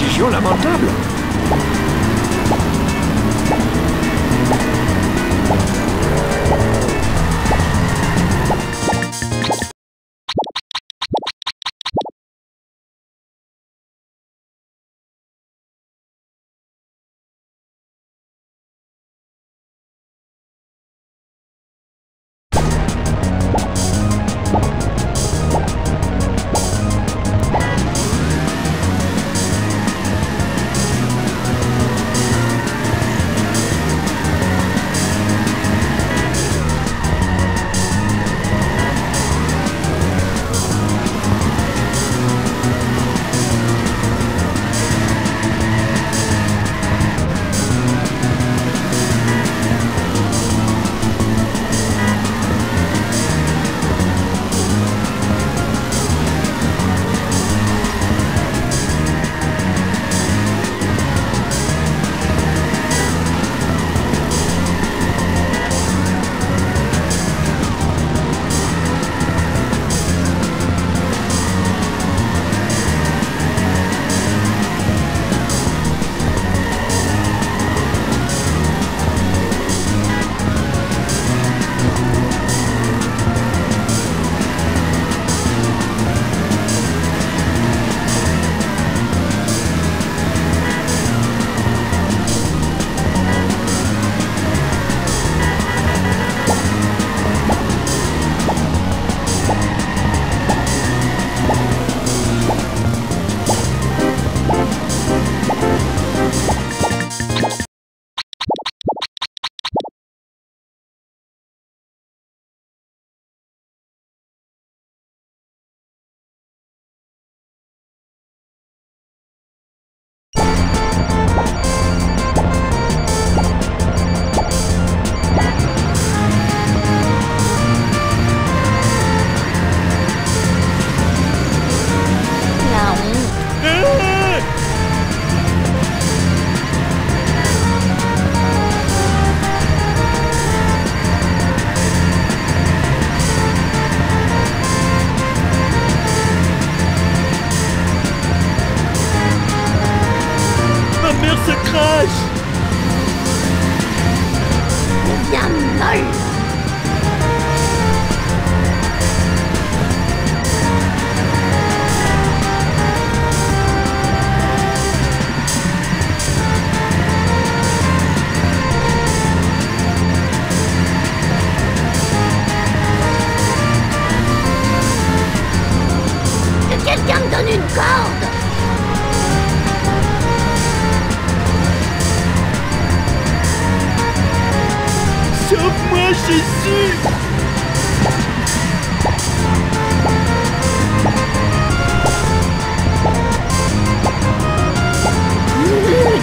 décision lamentable.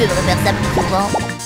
Je devrais faire ça plus souvent.